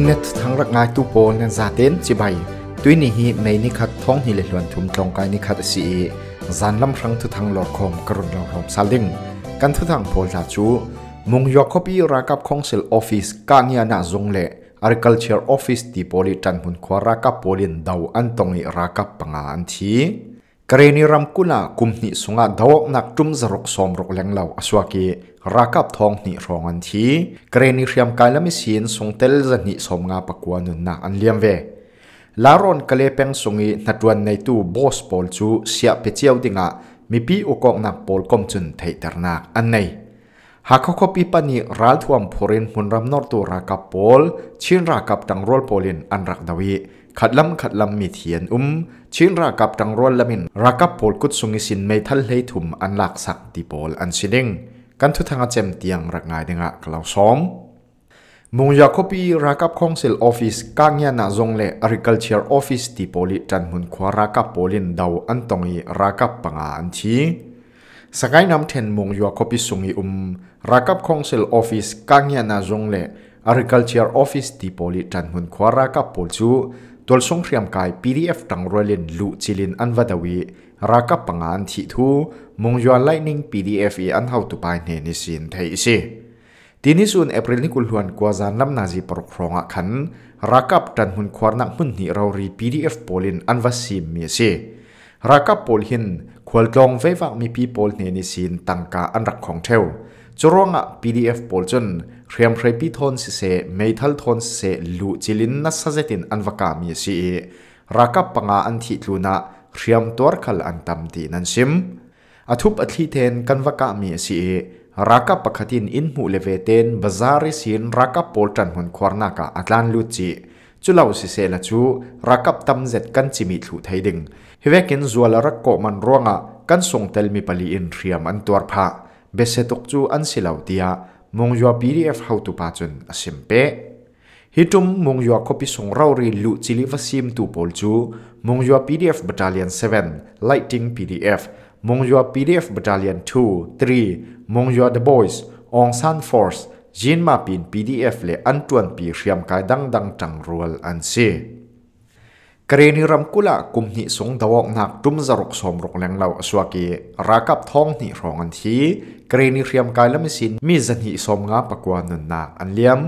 ชินเนตทั้งรักงายตู้โปนและซาเต้นจีใบตัวนี้ฮีในนิคัดท้องฮิเลลวนถุมตรงกายนิคัดซีจานลำครั้งทุกทางหลอดคมกรุนหลอดคมซาลิงกันทุกทางโพลาจูมุงยกคบีรักับคองเซลออฟฟิศการยานาจงเล่ Agriculture Office ที่โพลิจันหุนควารักับโพลินดาวอันตรงนี้รักับปังอันทีกรณีรำกุลาคุมนิสุงาดอกนักจุมจรกสมรกแรงเหล่าอสวากีรักับทองนิรองอันทีกรณีเรียมกายและมิเสียนทรงเตลจนิสมงาปกวนุนนักอันเลียมเวลารอนกะเลเปงสงอีนัดวันในตู้บอสโพลจูเสียเปเจียวดิงะมีปีอุกองนักโพลคมจุนไทยตรนักอันในหากเขาคบีปันนี้รัฐวมพอรินมุนรำนอตัวรักับโพลชินรักับṬangrualโพลินอันรักดวีขัดลำมีเทียนชินรักับṬangrualละมินรักับโพลกุดสงอีสินเมทัลเลถุมอันหลักสักดีโพลอันสิดิงกันทุกทางเจมเตียงรักงายดิงะกล่าวซ้อมมุงยาคบีรักับคองเซลออฟฟิศกางยานาจงเล่ Agriculture Office ที่โพลิจันมุนควารักับโพลินดาวอันตรงนี้รักับปังอันทีสกายน้ำเทนมงยัวคบิสุงอีรักับคองเซลออฟฟิศกางยานาจงเล่ Agriculture Office ที่โพลิจันมุนควารักับโพลจูตัวส่งเรียมกาย PDF Ṭangrualลินลุจิลินอันวัดวีรักับปังอันทีทูมงยัวไลนิ่ง PDF อันเฮาตุไปในนิสินไทยสิทีนี้ส่วนเอปริลนิคุลฮวนกวาจานลำนาจีปรกรองอักขันรักับจันหุนควานักมุนหิเรารี PDF โพลินอันวัสิมเมเซรักับโพลินควรลองไว้ว่ามีปีโพลเนนิสินตังกาอันรักของเทวจรวงอ่ะ PDF โพลจนเรียมเรปีทอนสิเซเมทัลทอนสิเซลูจิลินนัสเซตินอันวกามีเซรักับปังอันทิลูนาเรียมตัวขลอันตำตีนันซิมอทุบอธิเทนกันวกามีเซรักับปักตินอินมูเลเวเตนบาซาริสินรักับโพลจันหุนควานักอัตลันลูจิจุลาวสิเซลจูรักับตำเจ็ดกันจิมิทลูไทยดึงเฮเวกินจัวลรักโกมันร่วงอ่ะกันส่งเตลมิปลีอินเรียมอันตัวพะเบสตุกจูอันสิลาวเตียมงยัว PDF เฮาตุปาจนอสิมเปฮิตุมมงยัวคบิส่งเรารีลูจิลิวซิมตูโพลจูมงยัว PDF บัตเลียน7 Lighting PDF มงยัว PDF บัตเลียน2 3 มงยัว The Boys องซัน Forceยินมาปิน PDF เลอันตวนปีเรียมกายดังṬangrualอันเซกรณีรำกุลากุมหิสงดาวนักจุมจรกสมรกแรงเหล่าอสวากีรักับท้องหิรองอันทีกรณีเรียมกายละมิสินมีจันหิสมงาปกวานุนนักอันเลียม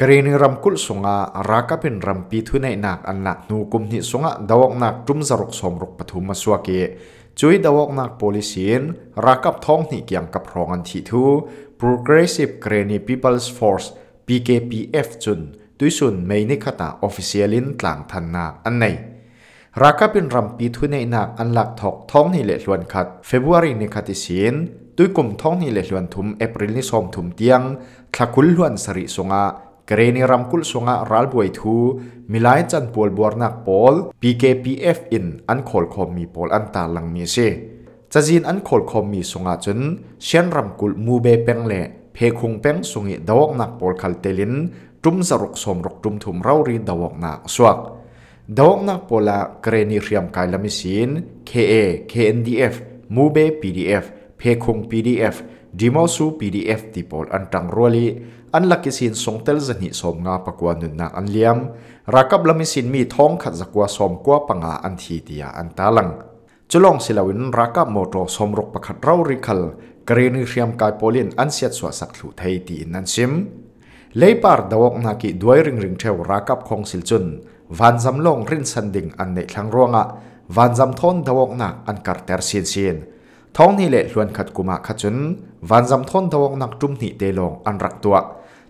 กรณีรำกุลสงารักับเป็นรำปีทุนัยนักอันหนักนูกุมหิสงดาวนักจุมจรกสมรกปฐุมอสวากีช่วยดาวนักโพลิสินรักับท้องหิเกี่ยงกับรองอันทีทูProgressive Greeny People's Force PKPF จุนด้วยส่วนไม่ในคตา Official นต่างทันนาอันในรักเป็นรำปีทุนในนาอันหลักทอกท้องหิเลลวนขัด February ในคติศีนด้วยกลุ่มท้องหิเลลวนทุม April ในสมทุมเตียงทักคุลลวนสริสงะเกรณีรำคุลสงะรัลบวยทูมิไลจันปวลบวรนักโพล PKPF อินอันโคลคอมมีโพลอันตาลังมีเซจะจีนอันโคลคอมมีสงอาจนเชียนรำกุลมูเบเปงเล่เพคงเปงสงอีดาวนักโพลคัลเตลินจุมสรกสมรกจุมถุมเรารีดาวนักสวกดาวนักโพลาเกรณีเรียมกายลามิสิน KA KNDF มูเบ PDF เพคง PDF ดิมอสู PDF ติโพลอันṬangrualลีอันลักษินสงเตลจนิสมงาปกวานุนนักอันเลียมรักับลามิสินมีท้องขัดจักวาสมกว่าปังอาอันทีเดียอันตาลังจุลองศิลวินรักับโมโตสมรกประคัดเราริคัลกรณีเรียมกายโพลินอันเสียดสวสักหลุไทยตีนันซิมเลย์ปาร์ดาวกนากิด้วยริงเทวรักับคองศิลจุนวันจำลองรินสันดิงอันในทางร่วงะวันจำทนดาวกนักอันกัดเตอร์เซียนท้องนี่แหละล้วนขัดกุมาขัดจุนวันจำทนดาวกนักจุ่มหนีเตลองอันรักตัว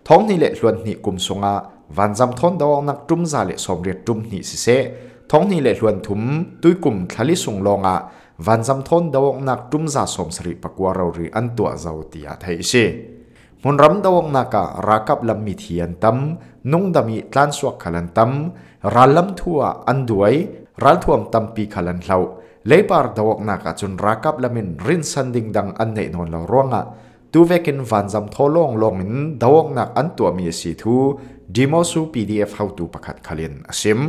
ท้องนี่แหละล้วนหนีกุมสงะวันจำทนดาวกนักจุ่มซาเลสมเรียดจุ่มหนีสิเซท้องนี่แหละล้วนถุมด้วยกลุ่มทะลิสงลองะวันจำทนดาวนักจุมซาสมสริปกวาเรารีอันตัวเจ้าตียาไทยเชมุนรำดาวนักะรักับลำมิเทียนตั้มนุ่งดำมีตานสวกขลันตั้มรัลลำทั่วอันด้วยรัลท่วมตั้มปีขลันเหล่าเลปาร์ดาวนักะจนรักับลำมินรินสันดิงดังอันในนนเหล่าร่วงะดูเวกินวันจำทลองลองมินดาวนักอันตัวมีสีทูดิมอสูพีดีเอฟเข้าตูประคัดขลันอสิม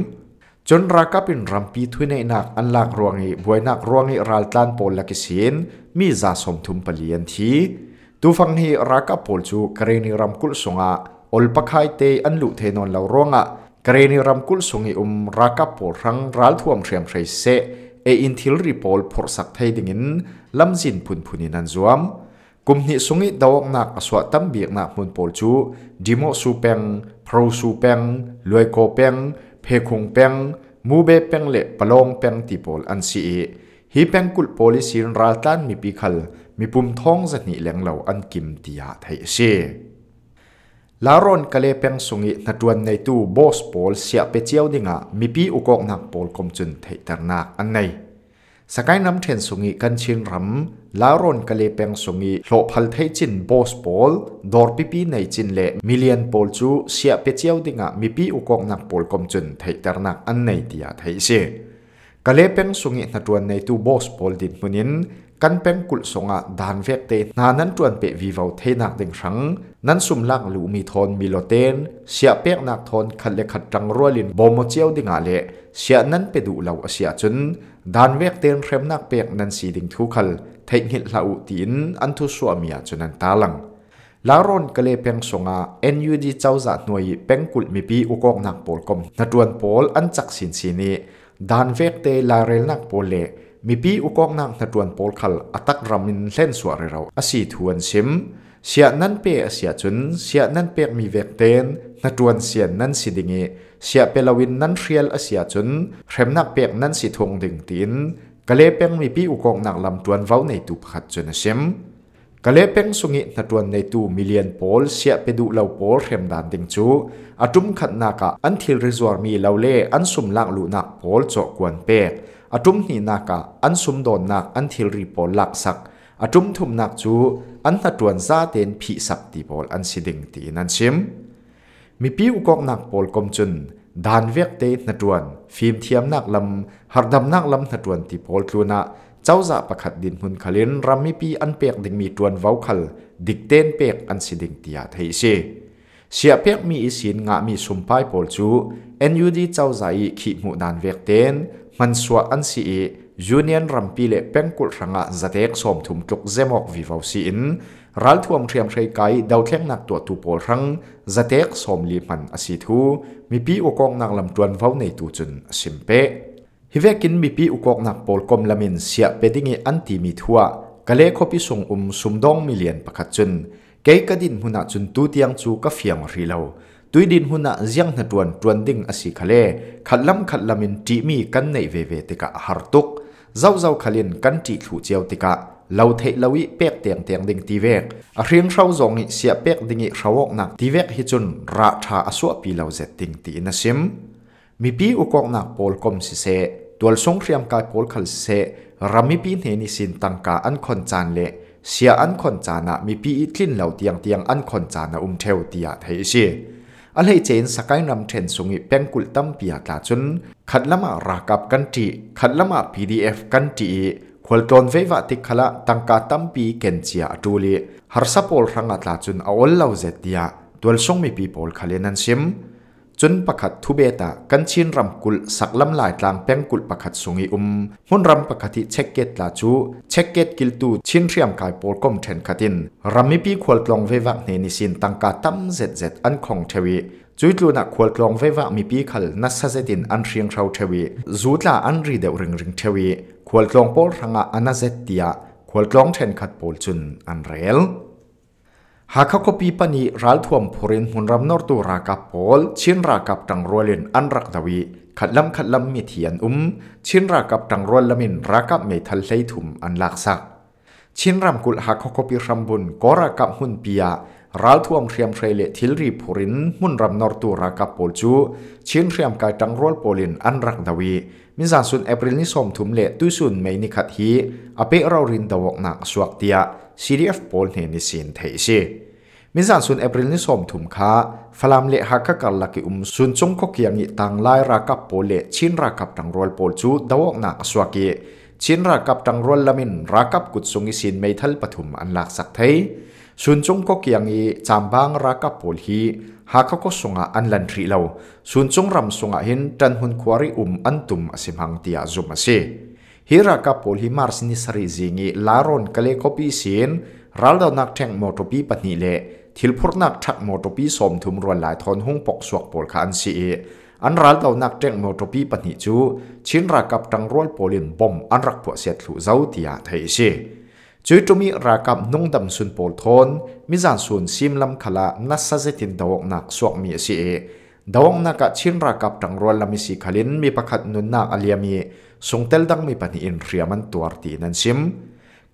จนรักเป็นรำปีทุนในนักอันหลักรวงอีบวยนักรวงอีรัลตันโพลลักเซียนมีจ่าสมทุมเปลี่ยนทีดูฟังฮีรักกับโพลจูกรณีรำกุลสงะ อลปักไฮเตอันลุเทนนลาวร่วงอ่ะเกรนิรัมกุลสุงีรักปอรังรัลท่วมเชียมเชยเซเออินทิลริพอลพอสักไทยดิ่งินลำจินพุนพุนินันจวมกุมนิสุงีดาวนักสวดตั้มเบียกนักมุนพอลจูดิโมสูเปงพรูสูเปงลวยโกเปงเพคงเปงมูเบเปงเละปลองเปงติพอลอันซีเอฮิเปงกุลพอลิสินรัลตันมีปีขัลมีปุ่มท้องจันนิแหลงเหล่าอันกิมติยาไทยเซลารอนกะเลเปงสุงินัดวันในตู้บอสพอลเสียเปเจียวดิงะมีปีอุกอกนักพอลคมจุนไทยตระหนักอันในสกายน้ำเทนสุงิกันชินรำลารอนกะเลเปงสุงิโลพัลไทยจินบอสพอลดอร์ปีปีในจินเละมิเลียนพอลจูเสียเปเจียวดิงะมีปีอุกอกนักพอลคมจุนไทยตระหนักอันในติยาไทยเซกะเลเปงสุงินัดวันในตู้บอสพอลดินมุนินกันเป็นกุลสงะดานเวกเตนานั้นจวนเปวีวาวเทนักเด้งชังนั้นสุ่มลักหลูมีทอนมีโลเตนเสียเปียกนักทอนขัดเลขัดจังรัวลินบอมเจียวดิงาเละเสียนั้นไปดูเหล่าเสียจนดานเวกเตนเข็มนักเปียกนั้นสีดิงทุกขัลเทงหิดเหล่าตีนอันทุสวมียจนนั้นตาลังลารอนกะเลเปียงสงะเอ็นยูดีเจ้าจัดหน่วยเป็นกุลมีปีอุกอกนักโปลกมนัดจวนโปลอันจักสินสีนี้ดานเวกเตลาเรลนักโปลเลมีปีอุกอกนักนัดวนโพลขัลอัตักรามินเล่นสวรเราอสีทวนซิมเสียนั้นเปียเสียจนเสียนั้นเปียมีเวกเตนนัดวนเสียนั้นสิดิงเสียเปลวินนั้นเรียลอเสียจนเข็มนักเปียนั้นสิทงดึงตินกะเลเปียมีปีอุกอกนักลำดวนเว้าในตุบขัดจนซิมกะเลเปียสุงินัดวนในตูมิเลียนโพลเสียเปดูเหล่าโพลเข็มดานดึงจูอาจุมขัดนักอันทิลริจวรมีเหล่าเล่อันสุ่มลักลูนักโพลจอกวนเปียอาจุมหนีนักอันซุมโดนนักอันทิลรีพอลลักสักอาจุมทุมนักจูอันนัดวนซาเตนผีสักตีพอลอันสิดิงตีนันชิมมีปีอุกอกนักพอลกมจุนดานเวกเตนัดวนฟิมเทียมนักลำหัดดำนักลำนัดวนตีพอลลูนาเจ้าจะประคัดดินหุ่นขลินรามีปีอันเปียกดิงมีดวนเว้าขลดิกเตนเปียกอันสิดิงตีอาไทยเซเสียเปียกมีอิสินงะมีสุมไพพอลจูเอ็นยูดีเจ้าใจขีดหมู่ดานเวกเตนมันสวอันซียูเนียนรัมปีเล่เป่งกุลรังะจัดเอกสมทุมจุกเจมอกวิวาวซีอินรัลทวมเทียมใช้ไกดาวเทียงนักตัวตูโพรังจัดเอกสมลีมันอสิทูมีปีอุกองนักลำจวนเฝ้าในตูจุนสิมเปฮิเวกินมีปีอุกองนักโพลคอมลามินเสียเปดิงอันตีมีทัวกะเล่ขบิส่งสุมดองมิเลียนประคัดจุนเกยกดินหุนักจุนตูเตียงจูกะเฟียงรีเลวตุยดินหุนักเจียงนัดวนตวนดิ่งอสิคาเลขัดล้ำขัดลามินจีมีกันในเวเวติกะฮาร์ตุกเจ้าเจ้าคาลินกันจีขู่เจียวติกะเหล่าเทลวิเป็กเตียงเตียงดิ่งตีเวกเรียงเช้าจงเสียเป็กดิ่งเช้าอกนักตีเวกฮิจุนราชาอสวปีเหล่าเจติงตีนัสิมมีปีอุกอกนักโพลคอมสิเซตัวสงเรียมกายโพลคัลสิเซรามีปีเนนิสินตังกาอันคอนจานเลเสียอันคอนจานะมีปีอิทลินเหล่าเตียงเตียงอันคอนจานะเทวติยาไทยเชอะไรเจนสกายนำเทนสุงิเป็นกุลตั้มปีอาตาจนขัดละมารากับกันจีขัดละมาพีดีเอฟกันจีขวัญตอนเววัติขละตังกาตั้มปีเกนเจียดูเลฮาร์ซาพอลรังอาตาจนเอาเล่าเจดียตัวส่งมีปีพอลขลินันซิมจนประคัดทุเบตากันชินรำกุลสักลำลายตามเป็นกุลประคัดสุงิมุนรำประคัดที่เช็คเกตลาจูเช็คเกตกิลตูชินเรียมกายโปลกมเทนขัดินรำมีปีขวัญลองเววักเนนิสินตังกาตั้มเจดเจดอันคงเทวีจุดลูนักขวัญลองเววักมีปีขัลนัสเจดินอันเรียงเช้าเทวีจูดลาอันรีเดอริงริงเทวีขวัญลองโปลรังอาณาเจดียขวัญลองเทนขัดโปลจุนอันเรลหากเขาปีปนีรัลทวมพรินหุ่นรำนอร์ตูรากับพอลชินรากับตังรัวลินอันรักดวีขัดลำมีเทียนชินรากับตังรัวลมินรากับเมทัลไลทุมอันหลักสักชินรำกุลหากเขาปีรำบุญก็รากับหุ่นปียรัลทวมเรียมเชลทิลรีพรินหุ่นรำนอร์ตูรากับพอลจูชินเรียมกายตังรัวพอลินอันรักดวีมิจาสุนเอปริลนิสอมทุมเลตุสุนเมนิขัดฮีอเปเรารินดาวกนักสวักเตียCDF โพลเนนิสินเทเชมิจานสุนเอปริลนิสอมถุมค้าฟลามเลหักกะกัลลักสุนจงก็เกียงยิตังไลรากับโพเลชินรากับตังรวลโพลจูดาวกนักสวากีชินรากับตังรวลลามินรากับกุดสงิสินเมทัลปฐุมอันหลักสักไทยสุนจงก็เกียงยิจามบางรากับโพลฮีหากก็สงะอันลันทรีเลาสุนจงรำสงะหินจันหุนควาริอันตุมอสิมหังเตียจุมเชฮิรักพอลฮิมาร์สนิสริจิงลารอนกะเลคอปีเซนรัลดาวนักแทงมอตปีปนิเล ทิลพุนักชักโมโตปีสมถุมรวนหลายทอนหุ้งปกสวกโปลขันซีอันรัลเตานักเจ้งโมโตปีปนิจูชินรากับตังรวลโปลินบอมอันรักพวกเสียดหลุเจ้าตียาไทยซีจู่จู่มีรากับนุ่งดำสุนโปลทอนมิจานส่วนซิมลำขลานัสเซตินดาวนักสวกมีซีดาวนักชินรากับตังรวลลามิสิคลินมีประคัดนุนนักอาเลียมีทรงเตลดังมีปนิอินเรียมันตัวตีนันซิม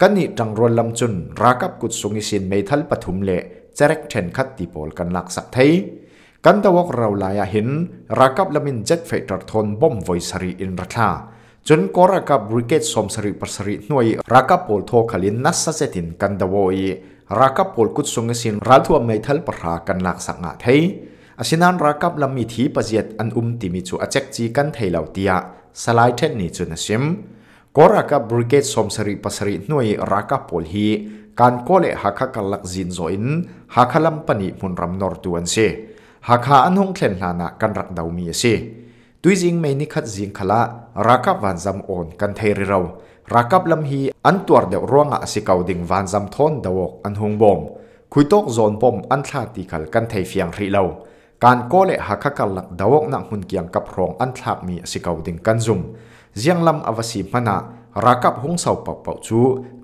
กันนี่จังรวลลำจุนรากับกุดสงิสินเมทัลปฐุมเละเจริญเทนคัดตีโปลกันลักสักไทยกันตะวักเราลายหินรากับลามินเจ็ดเฟตตรทนบอมไวสรีอินรัตนาจนกอรากับบริเกตสมสรีปสรีหน่วยรากับโปลโทคลินนัสเซตินกันตะวัยรากับโปลกุดสงิสินราทัวเมทัลปรากันลักสักงาไทยอาศินันรากับลามิทีปเจียดอันติมิจูอเจกจีกันไทยเหล่าเตียสลายเทนนี่จุนซิมกอรากับบริเกตสมสรีปสรีหน่วยรากับโปลฮีการโคเลหักกัลลักจินโซอินหักลัมปนิมุนรำนอร์ตวนเซหักหาอันหงเคลนลานะกันรักดาวมีเซตุยจิงเมนิคัดจิงขละรากับวันจำโอนกันเทริเรารากับลำฮีอันตัวเดวร่วงอาศิเกาดิ่งวันจำทนดาวอันหงบอมคุยโต๊ะโซนบอมอันทาติกัลกันเทเฟียงริเราการโคเลหักกัลลักดาวนักหุนเกียงกับรองอันทามีอาศิเกาดิ่งกันซุมเจียงลำอวสิมนารากับหงสาวเป่าจู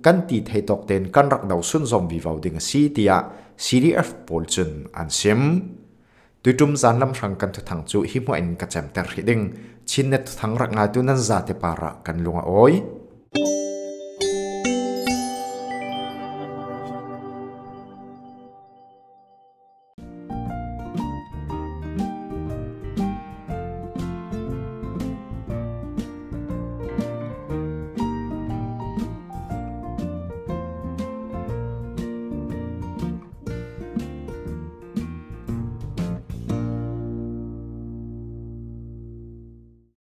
กันตีไทยตกเต้นกันรักดาวซุนซอมวิวาวดิ่งซีเตีย CDF โปลจุนอันเซมตุยจุมจานลำชังกันทุทังจูฮิมวันกระแจมเตอร์ฮิดิ่งชินเนทุทังรักงาตุนันซาเตปาระกันลงอ้อย